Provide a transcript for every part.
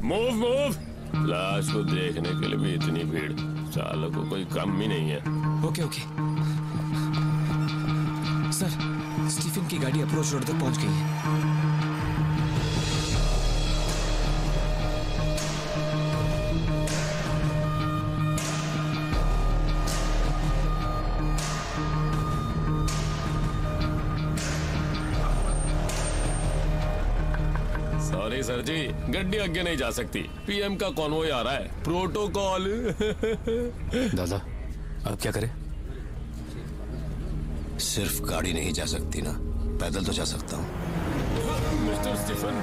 move, move. लाश को देखने के लिए भी इतनी भीड़, सालों को कोई कम ही नहीं है। ओके ओके सर, स्टीफन की गाड़ी अप्रोच रोड तक पहुंच गई है। सर जी, गड्डी आगे नहीं जा सकती, पीएम का कॉन्वॉय आ रहा है, प्रोटोकॉल। दादा अब क्या करें? सिर्फ गाड़ी नहीं जा सकती ना, पैदल तो जा सकता हूँ। मिस्टर स्टीफन,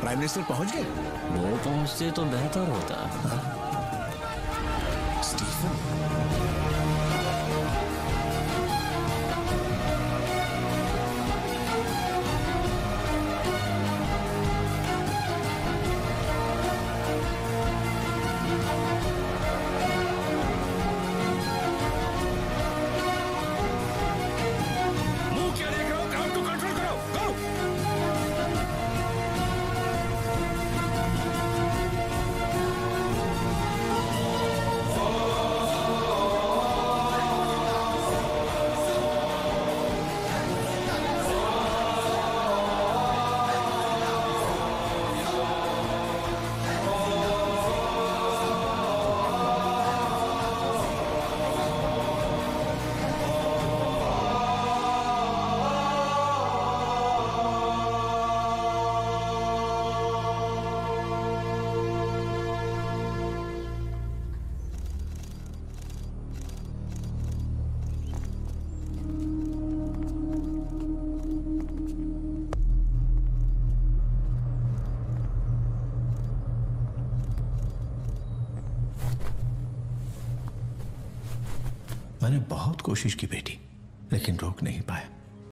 प्राइम मिनिस्टर पहुंच गए? वो पहुंचते तो बेहतर होता। स्टीफन, मैंने बहुत कोशिश की बेटी, लेकिन रोक नहीं पाया।